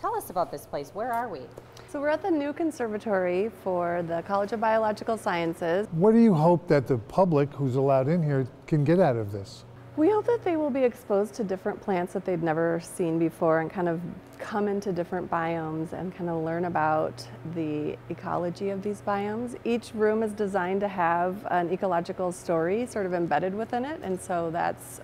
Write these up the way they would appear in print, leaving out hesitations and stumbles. Tell us about this place. Where are we? So we're at the new conservatory for the College of Biological Sciences. What do you hope that the public who's allowed in here can get out of this? We hope that they will be exposed to different plants that they've never seen before and kind of come into different biomes and kind of learn about the ecology of these biomes. Each room is designed to have an ecological story sort of embedded within it, and so that's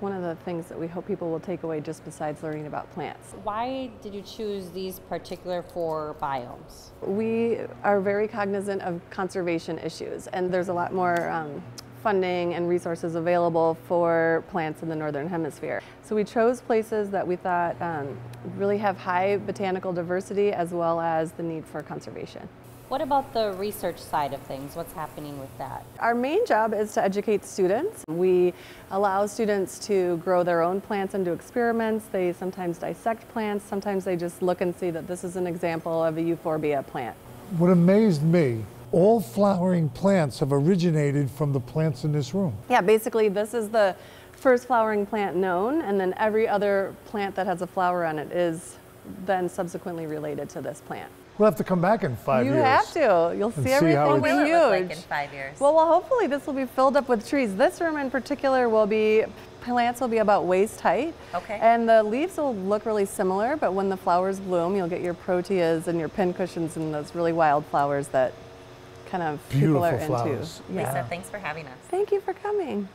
one of the things that we hope people will take away just besides learning about plants. Why did you choose these particular four biomes? We are very cognizant of conservation issues, and there's a lot more funding and resources available for plants in the Northern Hemisphere. So we chose places that we thought really have high botanical diversity as well as the need for conservation. What about the research side of things? What's happening with that? Our main job is to educate students. We allow students to grow their own plants and do experiments. They sometimes dissect plants, sometimes they just look and see that this is an example of a euphorbia plant. What amazed me, all flowering plants have originated from the plants in this room. Yeah, basically this is the first flowering plant known, and then every other plant that has a flower on it is then subsequently related to this plant. We'll have to come back in 5 years. You have to. You'll see everything huge. What will it look like in 5 years? Well, hopefully this will be filled up with trees. This room in particular will be, plants will be about waist height. Okay. And the leaves will look really similar, but when the flowers bloom, you'll get your proteas and your pincushions and those really wild flowers that kind of people are flowers. Into. Yeah. Lisa, thanks for having us. Thank you for coming.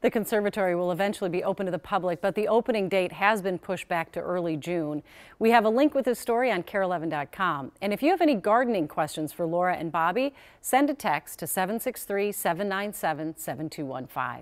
The conservatory will eventually be open to the public, but the opening date has been pushed back to early June. We have a link with this story on kare11.com. And if you have any gardening questions for Laura and Bobby, send a text to 763-797-7215.